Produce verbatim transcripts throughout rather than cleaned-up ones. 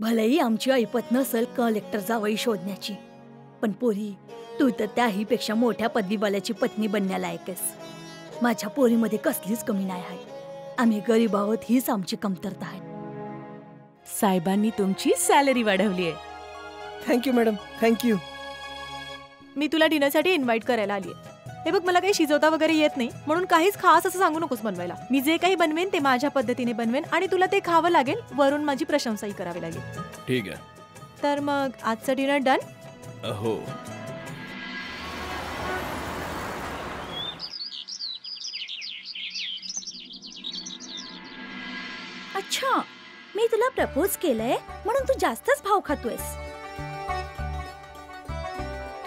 भलेही आमची ऐपत नसल कलेक्टर जावई शोधण्याची, पण पोरी तू तर त्याही पेक्षा मोठ्या पदवीवाल्याची पत्नी बनण्यालायकस। माझ्या पोरीमध्ये कसलीच कमी नाही आहे। आम्ही गरीब आहोत हीच आमची कमतरता आहे। साहेबांनी तुमची सॅलरी वाढवली आहे। Thank you madam, thank you. मी तुला डिनरसाठी इन्व्हाइट करायला आली आहे। हे बघ, मला काही शिजवता वगैरे येत नाही, म्हणून काहीच खास असं सांगू नकोस बनवायला। मी जे काही बनवेन ते माझ्या पद्धतीने बनवेन आणि तुला ते खावं लागेल, वरून माझी प्रशंसाही करावी लागेल। ठीक आहे, तर मग आजचं डिनर डन हो। अच्छा, मी तुला प्रपोज केलंय म्हणून तू जास्तच भाव खातोयस।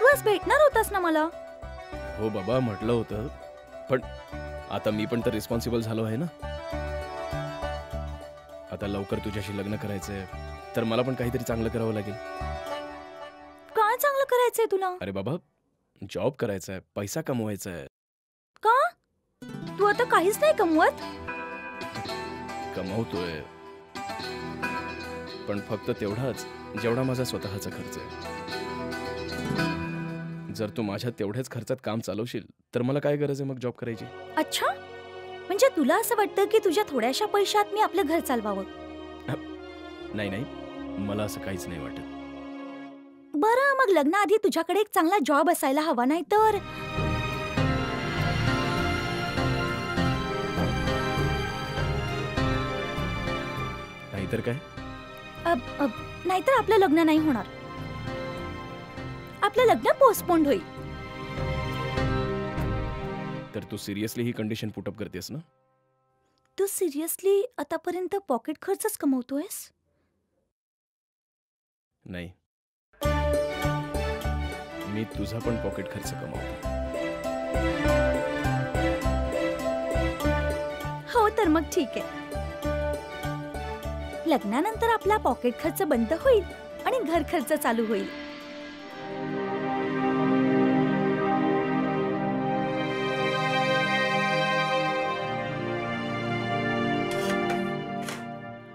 तू आज भेटणार होतास ना मला? हो बाबा, म्हटलं होतं, पण आता मी पण तर रिस्पॉन्सिबल झालो आहे ना। आता लवकर तुझ्याशी लग्न करायचंय, तर मला पण काहीतरी चांगलं करावं लागेल। काय चांगलं करायचंय तुला? अरे बाबा, जॉब करायचा आहे, पैसा कमवायचा आहे। का तू आता काहीच नाही कमवत? कमवतोय, पण फक्त तेवढाच जेवढा माझा स्वतःचा खर्च आहे। जर तू माझ्या तेवढ्याच खर्चात काम चालवशील तर मला काय गरज आहे मग जॉब करायची? अच्छा, म्हणजे तुला असं वाटतं की तुझ्या थोड्याशा पैशात मी आपलं घर चालवावं? नाही नाही, मला असं काहीच नाही वाटत। बरं, मग लग्नाआधी तुझ्याकडे एक चांगला जॉब असायला हवा, नाही तर नाहीतर काय? अब अब नाहीतर आपलं लग्न नाही होणार, आपलं लग्न पोस्टपोन्ड होईल। तर तू सिरियसली ही कंडिशन पुट अप करतेस ना? तू सिरियसली आतापर्यंत पॉकेट खर्चच कमवतोयस? नाही, मी तुझा पण पॉकेट खर्च कमावतो। हो, तर मग ठीक आहे, लग्नानंतर आपला पॉकेट खर्च बंद होईल आणि घर खर्च चालू होईल।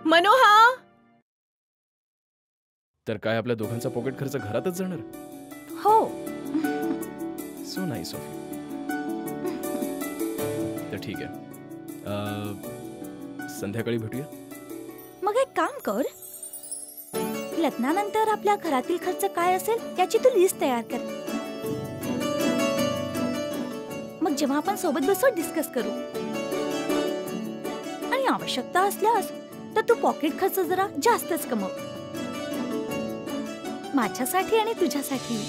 मनोहा, तर काय आपल्या दोघांचा पॉकेट खर्च घरातच जाणार? हो। So nice Sophie. तर ठीक आहे, संध्याकाळी भेटूया। मग एक काम कर, लग्नानंतर आपल्या घरातील खर्च काय असेल याची तू लिस्ट तयार कर। मग जेव्हा आपण सोबत बसून डिस्कस करू, आणि आवश्यकता असल्यास तर तू पॉकेट खर्च जरा जास्तच कमव, माझ्यासाठी आणि तुझ्यासाठी।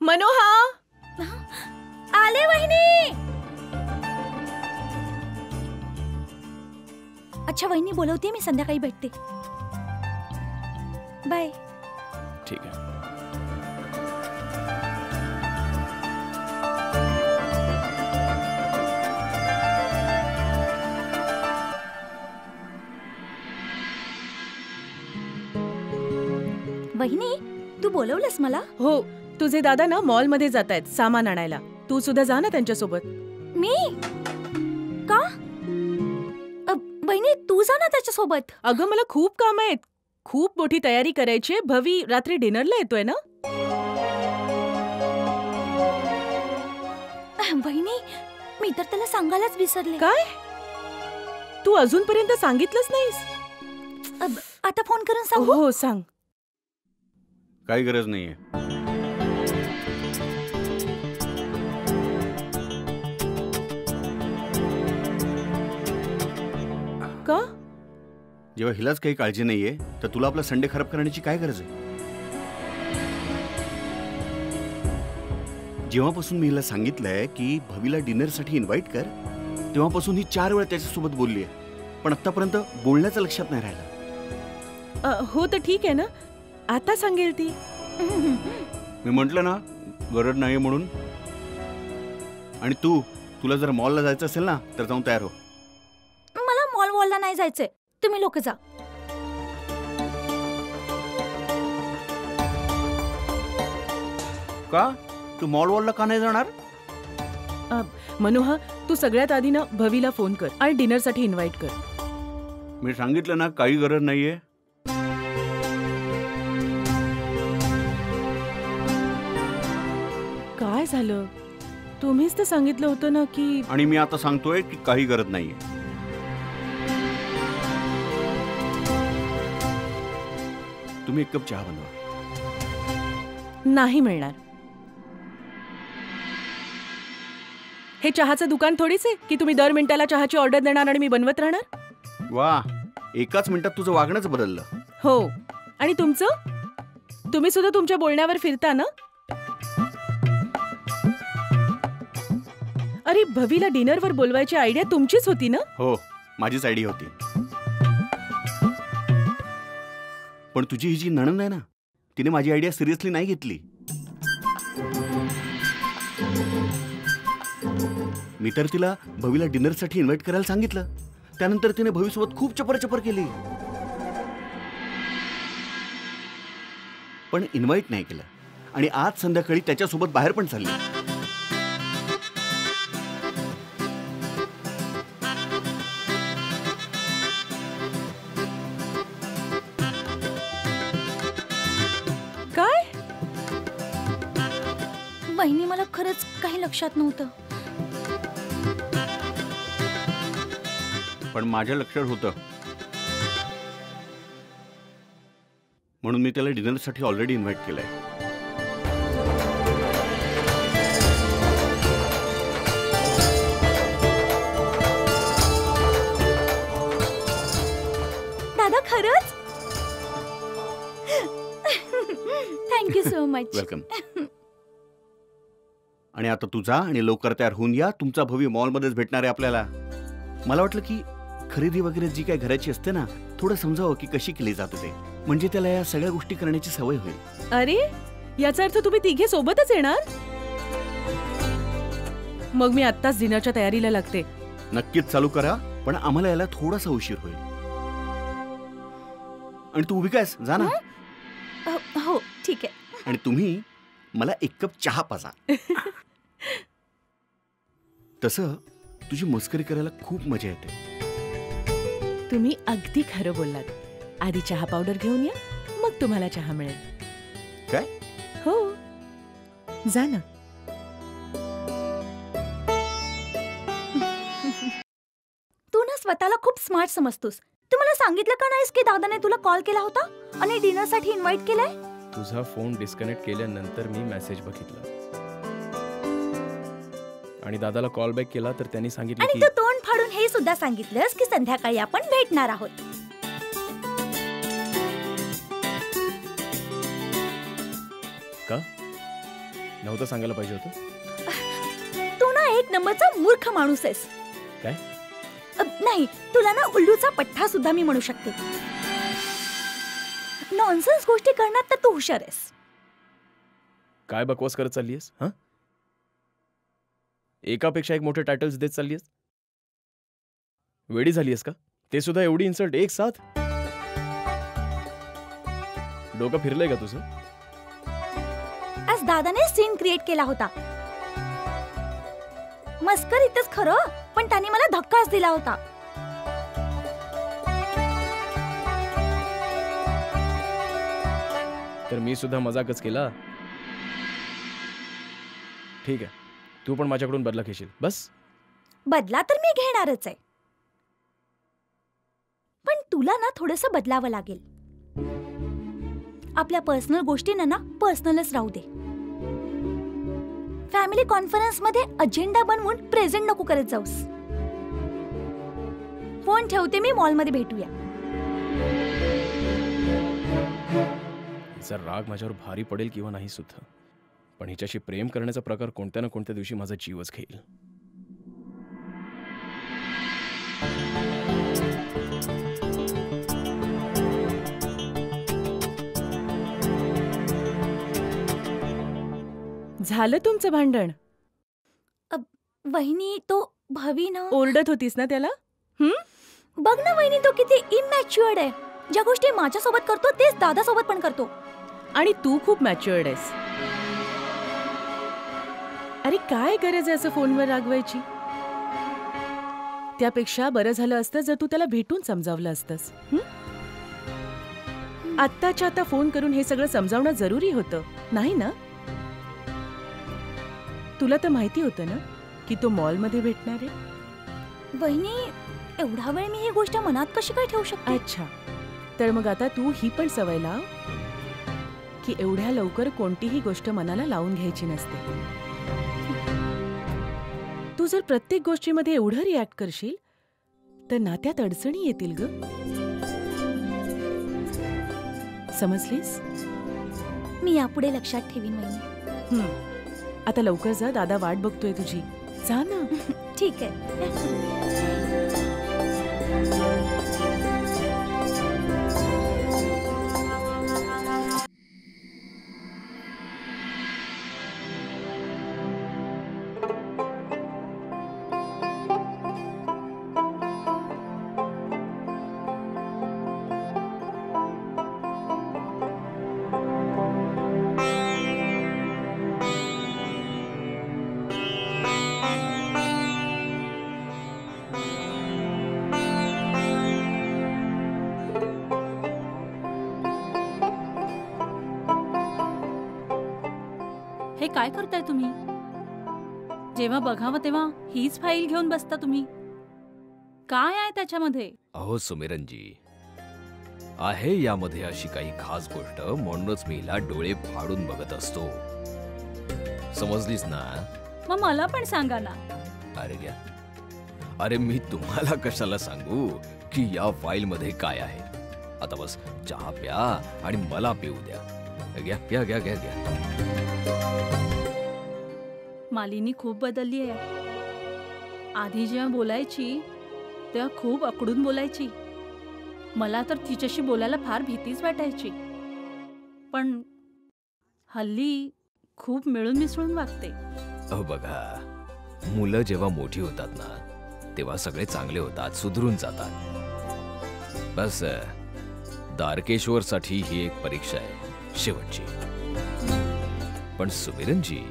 मनोहा, आले वहिनी। अच्छा वहिनी, बोलवते मी, संध्याकाळी भेटते। बाय। ठीक है। वहिनी, तू बोलवलंस मला? हो, तुझे दादा ना मॉल मध्ये जात आहेत सामान आणायला, तू सुद्धा जा ना त्यांच्यासोबत। मी का? बहिणी तू जा ना त्याच्यासोबत। अगं मला खूप काम आहेत, खूप मोठी तयारी करायची। भवी रात्री डिनरला येतोय ना? बहिणी, मी तर त्याला सांगायलाच विसरले। काय तू अजूनपर्यंत सांगितलंच नाहीस? आता फोन करून सांगू? हो सांग। काही गरज नाहीये। का? जेव्हा हिलाच काही काळजी नाहीये तर तुला आपला संडे खराब करण्याची काय गरज आहे? जेव्हापासून मी हिला सांगितलंय की भवीला डिनरसाठी इन्व्हाइट कर, तेव्हापासून ही चार वेळा त्याच्यासोबत बोलली आहे, पण आतापर्यंत बोलण्याचं लक्षात नाही राहिलं। हो, तर ठीक आहे ना, आता सांगेल ती। मी म्हटलं ना गरज नाही म्हणून। आणि तू तुला जर मॉलला जायचं असेल ना तर जाऊन तयार हो। मला मॉल वॉलला नाही जायचंय, तुम्ही लोक जा। का तू मॉल वॉलला का नाही जाणार? मनोहा तू सगळ्यात आधी ना भवीला फोन कर आणि डिनर साठी इन्व्हाइट कर। मी सांगितलं ना काही गरज नाहीये। काय झालं? तुम्हीच तर सांगितलं होतं ना की। आणि मी आता सांगतोय की काही गरज नाहीये। तुम्ही एक कप चहा बनवा। नाही मिळणार। हे चहाचं दुकान थोडीच आहे की तुम्ही दर मिनिटाला चहाची ऑर्डर देणार आणि मी बनवत राहणार। वा, एकाच मिनिटात तुझं वागणंच बदललं। हो, आणि तुमचं, तुम्ही सुद्धा तुमच्या बोलण्यावर फिरता ना। अरे भवीला डिनरवर बोलवायची आयडिया तुमचीच होती ना? हो, माझीच आयडिया होती। पण तुझी ही जी नणंद आहे ना, तिने माझी आयडिया सिरियसली नाही घेतली। मी तर तिला भवीला डिनरसाठी इन्व्हाइट करायला सांगितलं, त्यानंतर तिने भवीसोबत खूप चपरचपर केली, पण इन्व्हाइट नाही केलं। आणि आज संध्याकाळी त्याच्यासोबत बाहेर पण चालली। बहिणी मला खरंच काही लक्षात नव्हतं, पण माझ्या लक्षात होतं, म्हणून मी त्याला डिनर साठी ऑलरेडी इन्व्हाइट केलंय। दादा खरंच थँक्यू सो मच। वेलकम। आणि आता तुझा आणि लवकर तयार होऊन या, तुमचा भवी मॉल मध्येच भेटणार आहे आपल्याला। मला वाटलं की खरेदी वगैरे जी काय घराची असते ना, थोडं समजावं की कशी केली जाते ते, म्हणजे त्याला या सगळ्या गोष्टी करण्याची सवय होईल। अरे याचा अर्थ तुम्ही तिघे सोबतच येणार? मग मी आत्ताच डिनरच्या तयारीला लागते। नक्कीच चालू करा, पण आम्हाला याला थोडासा उशीर होईल। आणि तू उभी कायस, जा ना। हो ठीक आहे। आणि तुम्ही मला एक कप चहा पाजा। तसं तुझी मस्करी करायला खूप मजा येते। तुम्ही अगदी खरं बोललात। आधी चहा पावडर घेऊन या, मग तुम्हाला चहा मिळेल। काय? हो जा ना। तू ना स्वतःला खूप स्मार्ट समजतोस। तू मला सांगितलं का नाहीस की दादाने तुला कॉल केला होता आणि डिनर साठी इन्व्हाइट केलंय? तुझा फोन डिस्कनेक्ट केल्यानंतर मी मेसेज बघितला आणि दादाला कॉल बॅक केला, तर त्यांनी सांगितलं की तोंड फाडून हे सुद्धा सांगितलंस की संध्याकाळी आपण भेटणार आहोत। का नव्हतं सांगायला पाहिजे होतं? तू ना एक नंबरचा मूर्ख माणूस आहेस। काय? नाही, तुला ना उल्लूचा पट्टा सुद्धा मी म्हणू शकते। नॉनसेन्स गोष्टी करण्यात तर तू हुशार आहेस। काय बकवास करत चाललीस? हां, एकापेक्षा एक मोठे टायटल्स देत चाललीस। वेडी झालीस का? ते सुद्धा एवढी इन्सल्ट एक साथ। डोकं फिरलंय का तुझं? आज दादाने सीन क्रिएट केला होता। मस्करीतच खरं, पण त्याने मला धक्काच दिला होता। तर मी सुद्धा मजाकच केला। ठीक आहे, तू पण माझ्याकडून बदला घेशील। बस बदला तर मी घेणारच आहे, पण तुला ना थोडंसं बदलावं लागेल। आपल्या पर्सनल गोष्टींना ना पर्सनलच राहू दे। फॅमिली कॉन्फरन्स मध्ये अजेंडा बनवून प्रेझेंट नको करत जाऊस। फोन ठेवते मी, मॉलमध्ये भेटूया। जर राग माझ्यावर भारी पडेल किंवा नाही सुद्धा, पण हिच्याशी प्रेम करण्याचा प्रकार कोणत्या ना कोणत्या दिवशी माझा जीवच घेईल। झालं तुमचं भांडण? वहिनी तो भावी ना ओरडत होतीस ना त्याला? हम्म बघ ना वहिनी तो किती इमॅच्युअर्ड आहे. ज्या गोष्टी माझ्या सोबत करतो तेच दादा सोबत पण करतो. आणि तू खूप मॅच्युअर्ड आहेस. अरे काय गरज आहे असं फोनवर रागवायची? त्यापेक्षा बरं झालं असतं जर तू त्याला भेटून समजावलं असतंस. आत्ताच्या आता फोन करून हे सगळं समजावणं जरुरी होतं नाही ना? तुला तर माहिती होतं ना की तो मॉल मध्ये भेटणार आहे. बहिणी एवढा वेळ मी ही गोष्ट मनात कशी काय ठेवू शकते? अच्छा तर मग आता तू ही पण सवय लाव की एवढ्या लवकर कोणतीही गोष्ट मनाला लावून घ्यायची नसते. तू जर प्रत्येक गोष्टीमध्ये एवढं रिॲक्ट करशील तर नात्यात अडचणी येतील ग. समजलीस? मी यापुढे लक्षात ठेवीन बहिणी. आता लवकर जा, दादा वाट बघतोय तुझी. जा ना. ठीक आहे. काय करताय तुम्ही? जेव्हा बघावं तेव्हा हीच फाईल घेऊन बसता तुम्ही. काय आहे त्याच्यामध्ये? अहो सुमिरनजी, आहे यामध्ये अशी काही खास गोष्ट म्हणूनच मी हिला डोळे फाडून बघत असतो. समजलीस ना? मग मला पण सांगा ना. अरे घ्या. अरे मी तुम्हाला कशाला सांगू की या फाईल मध्ये काय आहे. आता बस चहा प्या आणि मला पिऊ द्या. घ्या घ्या घ्या घ्या घ्या. मालिनी खूप बदलली आहे. आधी जेव्हा बोलायची तेव्हा खूप अकडून बोलायची. मला तर तिच्याशी बोलायला फार भीतीच वाटायची. पण हल्ली खूप मिळून मिसळून वागते. अहो बघा, मुलं जेव्हा मोठी होतात ना तेव्हा सगळे चांगले होतात, सुधरून जातात. बस दारकेश्वर साठी ही एक परीक्षा आहे शेवटची. पण सुमिरनजी,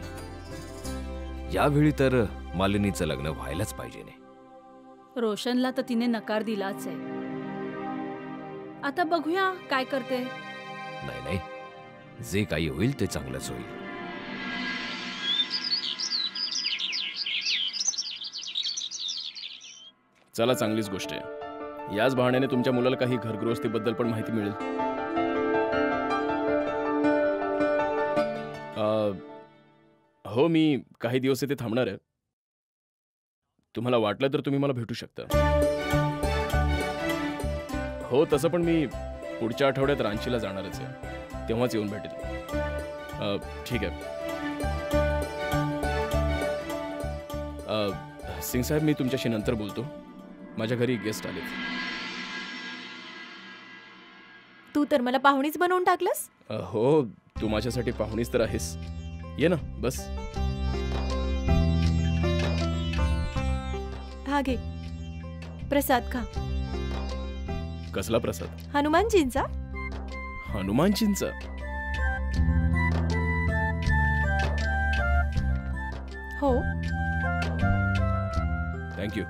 यावेळी तर मालिनीचं लग्न व्हायलाच पाहिजे. रोशनला तर तिने नकार दिलाच आहे. आता बघूया काय करते. नाही नाही, जे काही होईल ते चांगलंच होईल. चला, चांगलीच गोष्ट आहे. याच बहाण्याने तुमच्या मुलाला काही घरगृहस्थीबद्दल पण माहिती मिळेल. हो, मी काही दिवस इथे थांबणार आहे. तुम्हाला वाटलं तर तुम्ही मला भेटू शकता. हो, तसं पण मी पुढच्या आठवड्यात रांचीला जाणारच आहे, तेव्हाच येऊन भेटेल. ठीक आहे सिंग साहेब, मी तुमच्याशी नंतर बोलतो. माझ्या घरी गेस्ट आले. तू तर मला पाहुणीच बनवून टाकलंस. हो, तू माझ्यासाठी पाहुणीच तर आहेस. ये ना, बस. हा घे प्रसाद खा. कसला प्रसाद? हनुमानजींचा. हनुमानजींचा? हो. थँक्यू.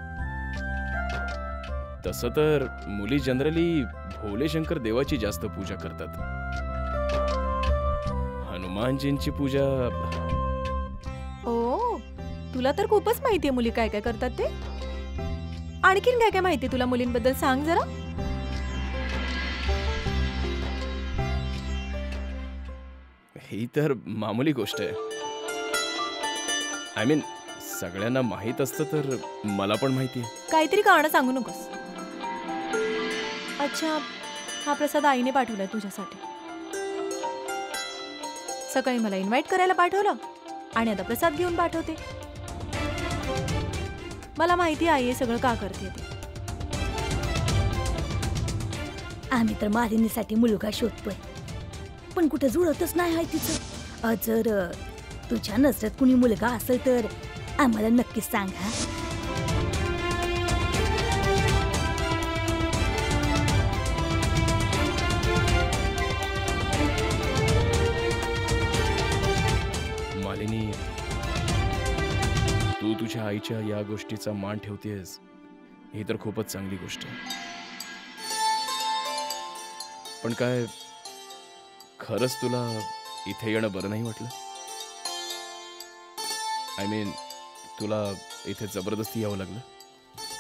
तसं तर मुली जनरली भोले शंकर देवाची जास्त पूजा करतात. हनुमानजींची पूजा? ओ, तुला तर खूपच माहिती आहे मुली काय काय करतात ते. आणखीन काय काय माहिती तुला मुलींबद्दल सांग जरा. ही तर मामूली गोष्ट आहे. आय मीन सगळ्यांना माहित असतं तर मला पण माहिती आहे. काहीतरी कारण सांगू नकोस. अच्छा, हा प्रसाद आईने पाठवलाय तुझ्यासाठी. सकाळी मला इन्व्हाइट करायला पाठवलं आणि आता प्रसाद घेऊन पाठवते. मला माहिती आई हे सगळं का करते. आम्ही तर मालिनीसाठी मुलगा शोधतोय पण कुठे जुळतच नाही आहे तिचं. जर तुझ्या नजरेत कुणी मुलगा असेल तर आम्हाला नक्कीच सांग हा। मालिनी, तू तुझ्या आईच्या या गोष्टीचा मान ठेवतेस ही तर खूपच चांगली गोष्ट आहे। पण काय खरंच तुला इथे येणं बरं नाही वाटलं? आय मीन तुला इथे जबरदस्ती यावं लागलं?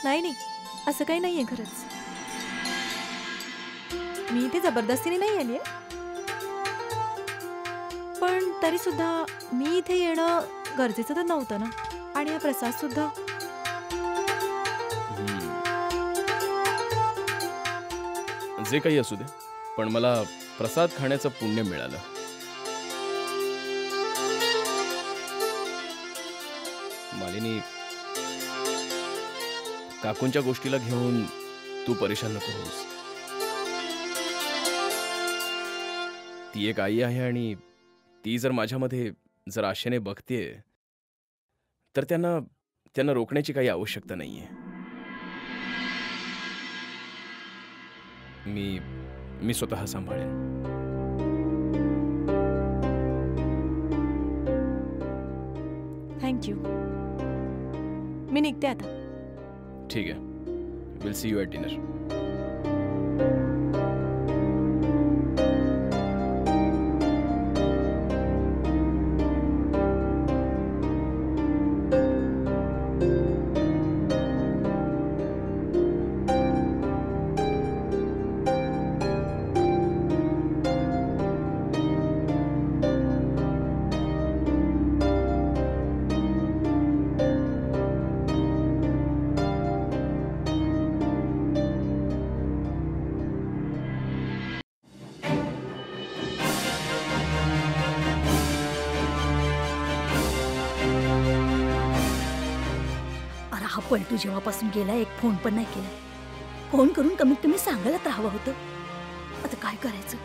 नाही नाही, असं काही नाहीये खरंच। मी इथे जबरदस्तीने नाही आली, पण तरी सुद्धा मी इथे येणं गरजेचं तर नव्हतं ना। आणि हा प्रसाद सुद्धा जे काही असू दे, पण मला प्रसाद खाण्याचं पुण्य मिळालं। मालिनी, काकूंच्या गोष्टीला घेऊन तू परेशान नको होस। ती एक आई आहे आणि ती जर माझ्यामध्ये जर आशेने बघते तर त्यांना त्यांना रोखण्याची काही आवश्यकता नाहीये। मी मी स्वतः सांभाळेन। थैंक यू, मी निघते आता। ठीक है, will see you at dinner. Paltu जेव्हापासून गेला एक फोन पण नाही केला। फोन करून कमीत कमी सांगायला राहावं होतं। आता काय करायचं,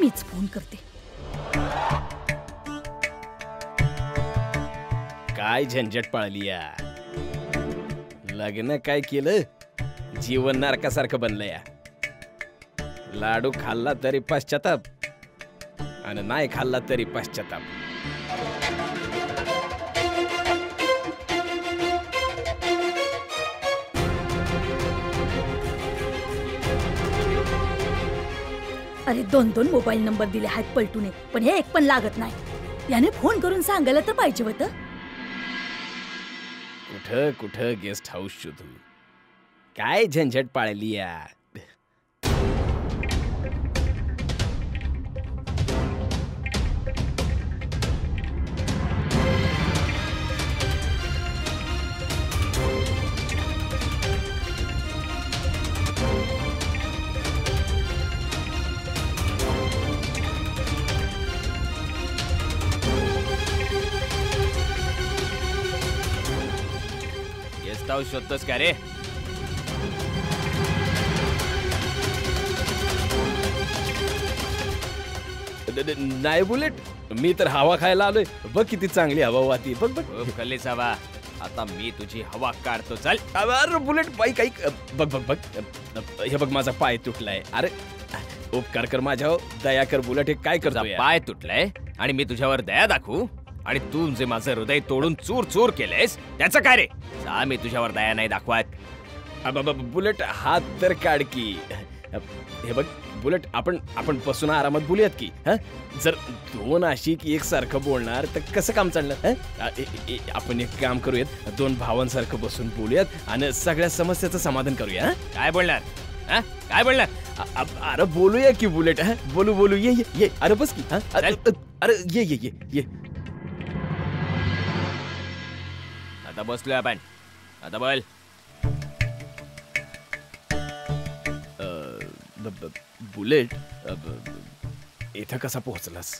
मीच फोन करते। काय झंझट पाळली या, लग्न काय केलं, जीवन नरकासारखं बनलं या। लाडू खाल्ला तरी पश्चाताप आणि नाही खाल्ला तरी पश्चाताप। अरे दोन दोन मोबाईल नंबर दिले आहेत पलटूने, पण हे एक पण लागत नाही। याने फोन करून सांगायला तर पाहिजे होतं। कुठं कुठं गेस्ट हाऊस शोधू, काय झंझट पाळली या। शोधतोस का रे? नाही बुलेट, मी तर हवा खायला आलोय। बघ किती चांगली हवा वाहती, बघ बघ कलेस हवा। आता मी तुझी हवा काढतो, चल। अरे बुलेट बाई, काही बघ बघ बघ, हे बघ माझा पाय तुटलाय। अरे उपकार कर माझ्यावर, दया कर बुलेट। हे काय करतो, पाय तुटलाय आणि मी तुझ्यावर दया दाखवू? आणि तू जे माझं हृदय तोडून चूर चूर केलेस त्याचं काय रे? मी तुझ्यावर दया नाही दाखवत। बुलेट हात तर काढ की। हे बघ बुलेट, आपण आपण बसून आरामात बोलूयात की। जर दोन आशिक एक सारखं बोलणार तर कसं काम चालणार? आपण एक काम करूयात, दोन भावांसारखं बसून बोलूयात आणि सगळ्या समस्याचं समाधान करूया। काय बोलणार हा? काय बोलणार? अरे बोलूया की बुलेट, बोलू बोलू ये ये। अरे बस की, अरे ये ये ये। आता बसलोय आपण, आता बोल। बुलेट, इथं कसा पोहोचलास?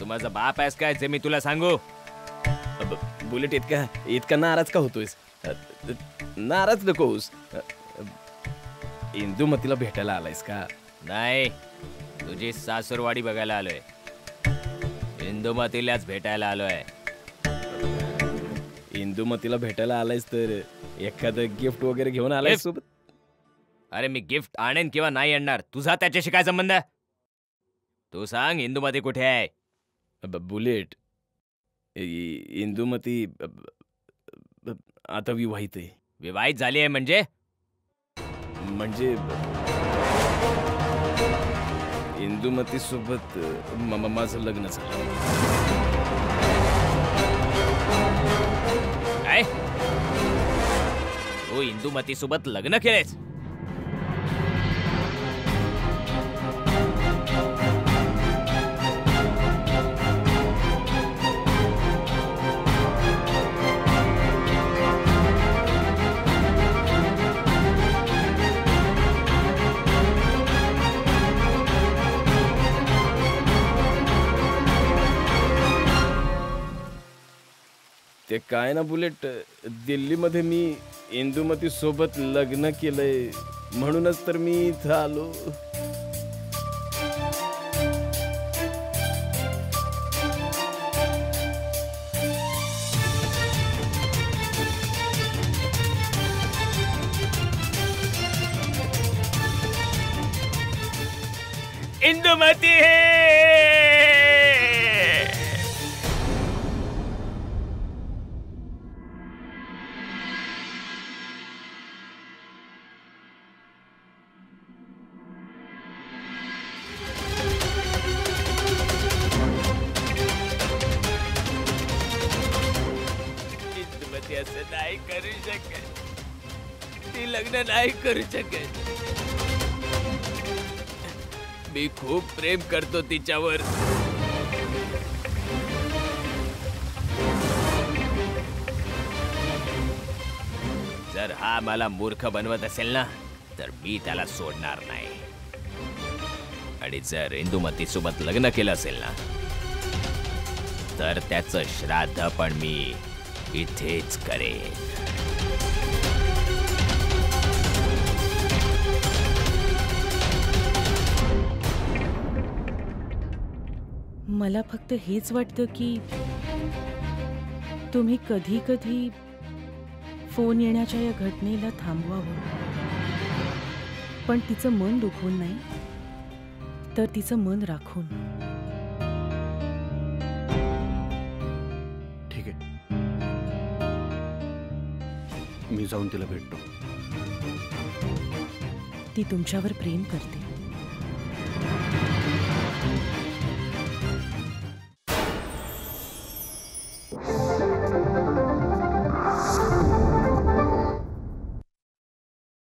तू माझा बाप आहेस काय जे मी तुला सांगू? बुलेट इतका इतका नाराज का होतोयस? नाराज नकोस। इंदुमतीला भेटायला आलायस का? नाही, तुझी सासूरवाडी बघायला आलोय। इंदुमतीलाच भेटायला आलोय. इंदुमतीला भेटायला आलायस तर एखादं गिफ्ट वगैरे घेऊन आलायस सोबत? अरे मी गिफ्ट आणेन किंवा नाही आणणार तुझा त्याच्याशी काय संबंध? तू सांग इंदुमती कुठे आहे? बुलेट इंदुमती आता विवाहित आहे. विवाहित झाली आहे म्हणजे म्हणजे इंदुमती सोबत माझं लग्न झालं. काय तू इंदुमती सोबत लग्न केलेस? ते काय ना बुलेट, दिल्ली मध्ये मी इंदुमती सोबत लग्न केलंय म्हणूनच तर मी इथं आलो. इंदुमती नाही करू शकत. मी खूप प्रेम करतो तिच्यावर. जर हा मला मूर्ख बनवत असेल ना तर मी त्याला सोडणार नाही. आणि जर इंदुमती सोबत लग्न केलं असेल ना तर त्याचं श्राद्ध पण मी इथेच करेन. मला फक्त हेच वाटतं की तुम्ही कधी कधी फोन येण्याच्या या घटनेला थांबवावं, पण तिचं मन दुखवून नाही तर तिचं मन राखून. ठीक आहे, मी जाऊन तिला भेटतो. ती तुमच्यावर प्रेम करते.